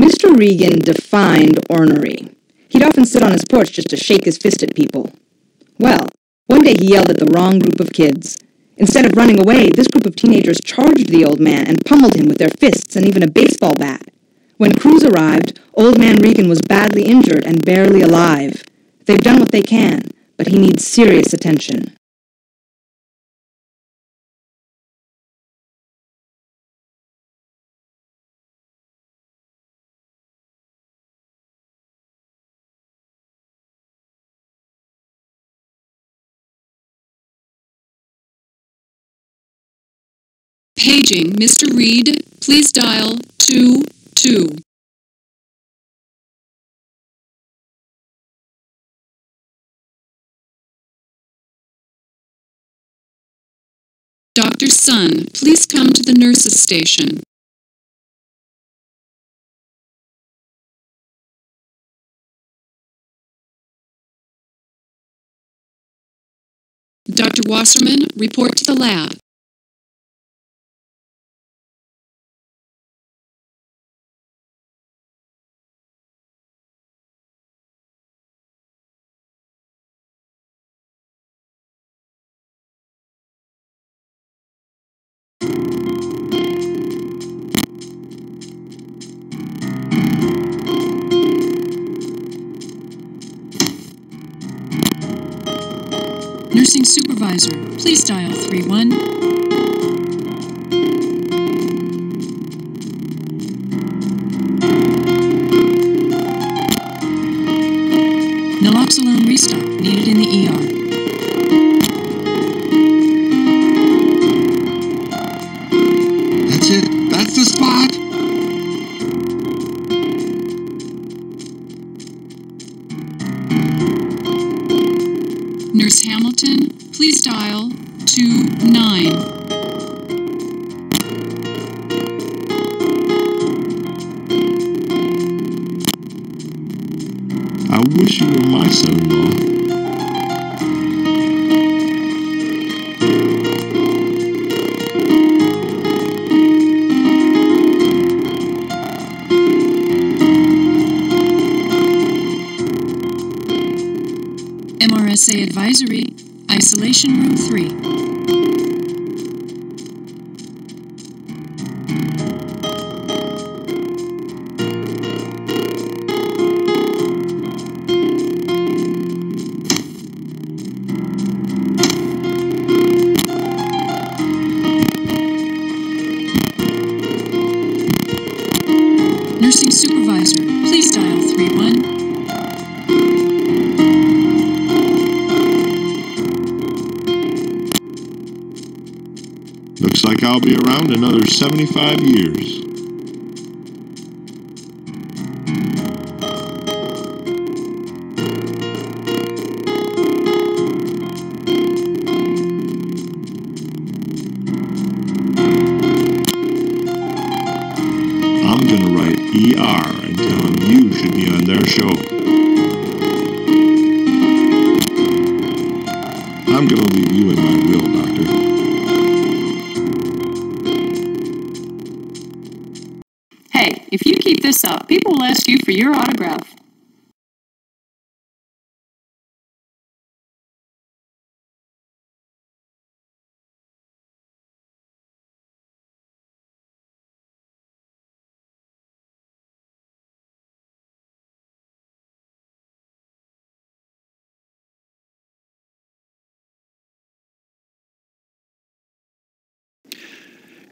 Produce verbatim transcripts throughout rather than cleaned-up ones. Mister Regan defined ornery. He'd often sit on his porch just to shake his fist at people. Well, one day he yelled at the wrong group of kids. Instead of running away, this group of teenagers charged the old man and pummeled him with their fists and even a baseball bat. When crews arrived, old man Regan was badly injured and barely alive. They've done what they can, but he needs serious attention. Paging Mister Reed, please dial two two. Doctor Sun, please come to the nurse's station. Doctor Wasserman, report to the lab. Nursing supervisor, please dial three one. Naloxone restock needed in the E R. Nurse Hamilton, please dial two nine. I wish you were my son-in-law. M R S A Advisory, Isolation Room three. Nursing Supervisor, please dial three one. Looks like I'll be around another seventy-five years. I'm gonna write E R and tell them you should be on their show. I'm gonna leave you in my will, Doctor. If you keep this up, people will ask you for your autograph.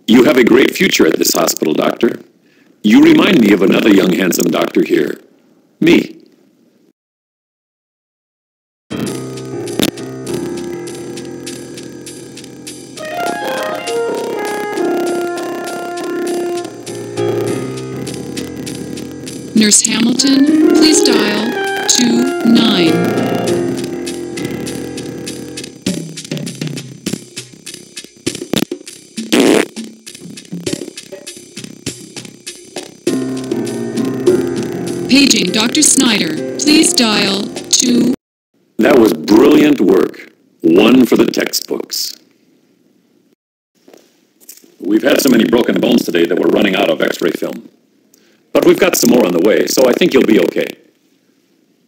You have a great future at this hospital, Doctor. You remind me of another young, handsome doctor here. Me. Nurse Hamilton, please dial two nine. Paging Doctor Snyder, please dial two. That was brilliant work. One for the textbooks. We've had so many broken bones today that we're running out of x-ray film. But we've got some more on the way, so I think you'll be okay.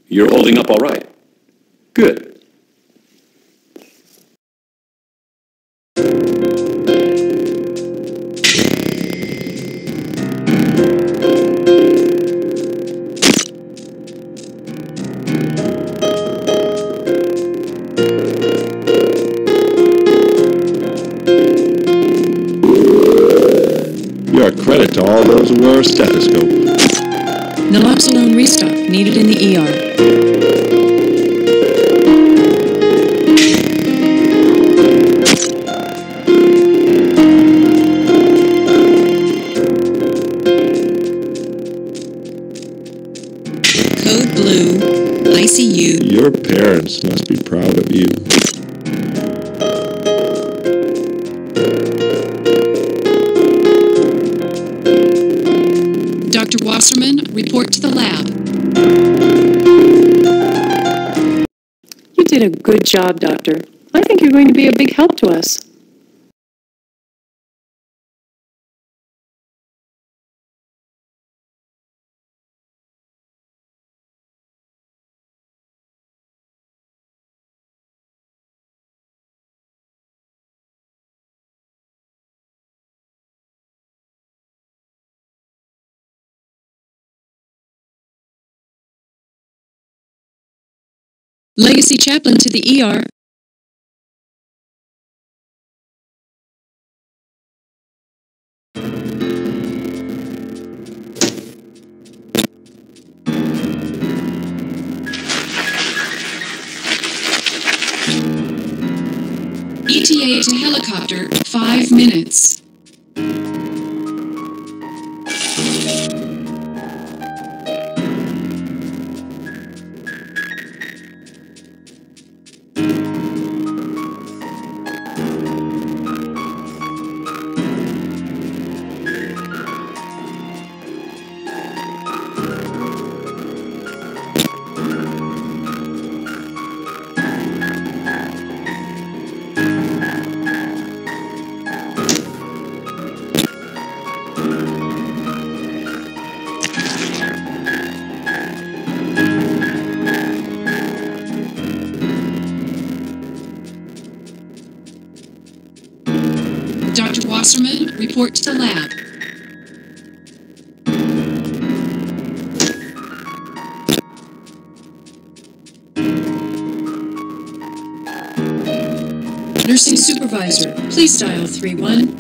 You're holding up all right. Good. You're a credit to all those who wear a stethoscope. Naloxone restock needed in the E R. Your parents must be proud of you. Doctor Wasserman, report to the lab. You did a good job, Doctor. I think you're going to be a big help to us. Legacy chaplain to the E R. E T A to helicopter, five minutes. Doctor Wasserman, report to the lab. Nursing supervisor, please dial three one.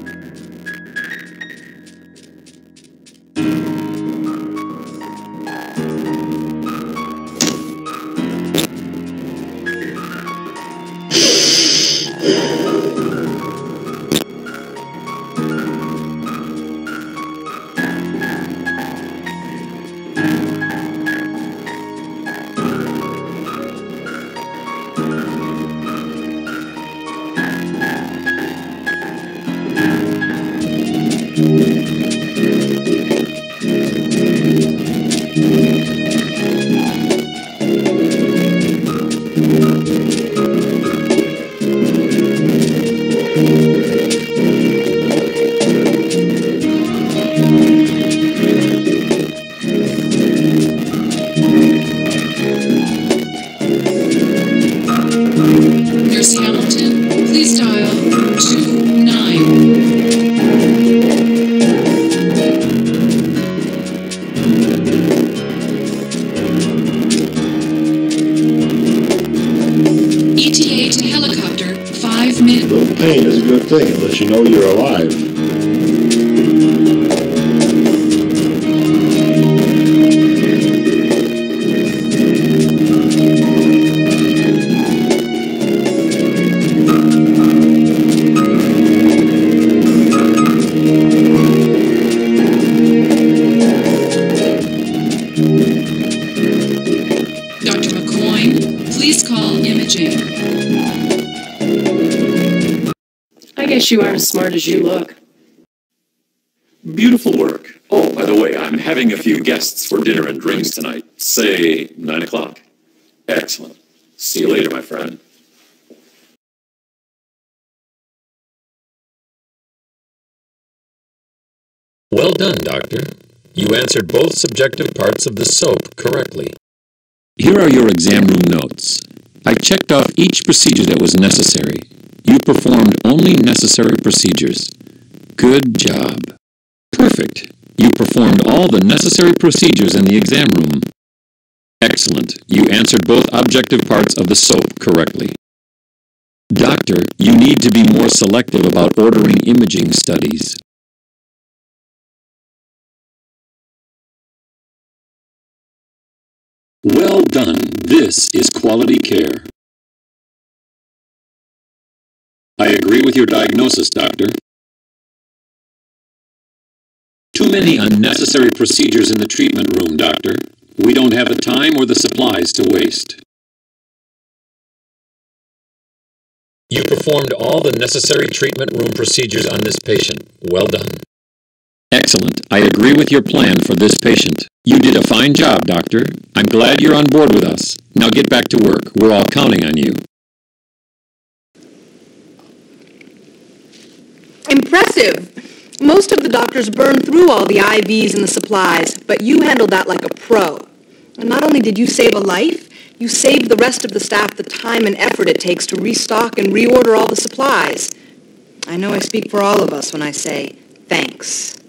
Pain is a good thing unless you know you're alive. Doctor McCoy, please call imaging. I guess you are as smart as you look. Beautiful work. Oh, by the way, I'm having a few guests for dinner and drinks tonight. Say, nine o'clock. Excellent. See you later, my friend. Well done, Doctor. You answered both subjective parts of the SOAP correctly. Here are your exam room notes. I checked off each procedure that was necessary. You performed only necessary procedures. Good job. Perfect. You performed all the necessary procedures in the exam room. Excellent. You answered both objective parts of the SOAP correctly. Doctor, you need to be more selective about ordering imaging studies. Well done. This is quality care. I agree with your diagnosis, Doctor. Too many unnecessary procedures in the treatment room, Doctor. We don't have the time or the supplies to waste. You performed all the necessary treatment room procedures on this patient. Well done. Excellent. I agree with your plan for this patient. You did a fine job, Doctor. I'm glad you're on board with us. Now get back to work. We're all counting on you. Impressive. Most of the doctors burned through all the I Vs and the supplies, but you handled that like a pro. And not only did you save a life, you saved the rest of the staff the time and effort it takes to restock and reorder all the supplies. I know I speak for all of us when I say thanks.